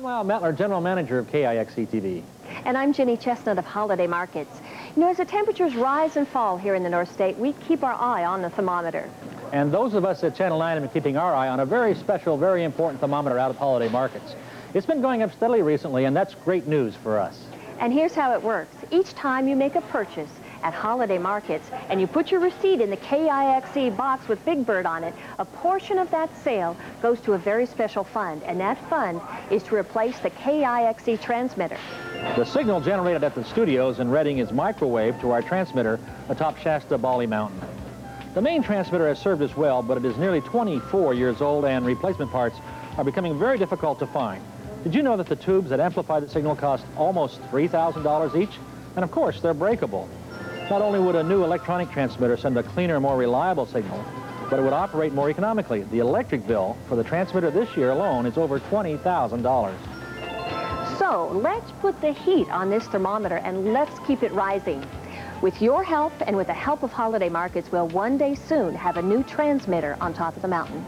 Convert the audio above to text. I'm Lyle Mettler, General Manager of KIXE-TV. And I'm Ginny Chestnut of Holiday Markets. You know, as the temperatures rise and fall here in the North State, we keep our eye on the thermometer. And those of us at Channel 9 have been keeping our eye on a very special, very important thermometer out at Holiday Markets. It's been going up steadily recently, and that's great news for us. And here's how it works. Each time you make a purchase at Holiday Markets and you put your receipt in the KIXE box with Big Bird on it, a portion of that sale goes to a very special fund, and that fund is to replace the KIXE transmitter. The signal generated at the studios in Redding is microwaved to our transmitter atop Shasta Bally Mountain. The main transmitter has served us well, but it is nearly 24 years old and replacement parts are becoming very difficult to find. Did you know that the tubes that amplify the signal cost almost $3,000 each? And of course, they're breakable. Not only would a new electronic transmitter send a cleaner, more reliable signal, but it would operate more economically. The electric bill for the transmitter this year alone is over $20,000. So let's put the heat on this thermometer and let's keep it rising. With your help and with the help of Holiday Markets, we'll one day soon have a new transmitter on top of the mountain.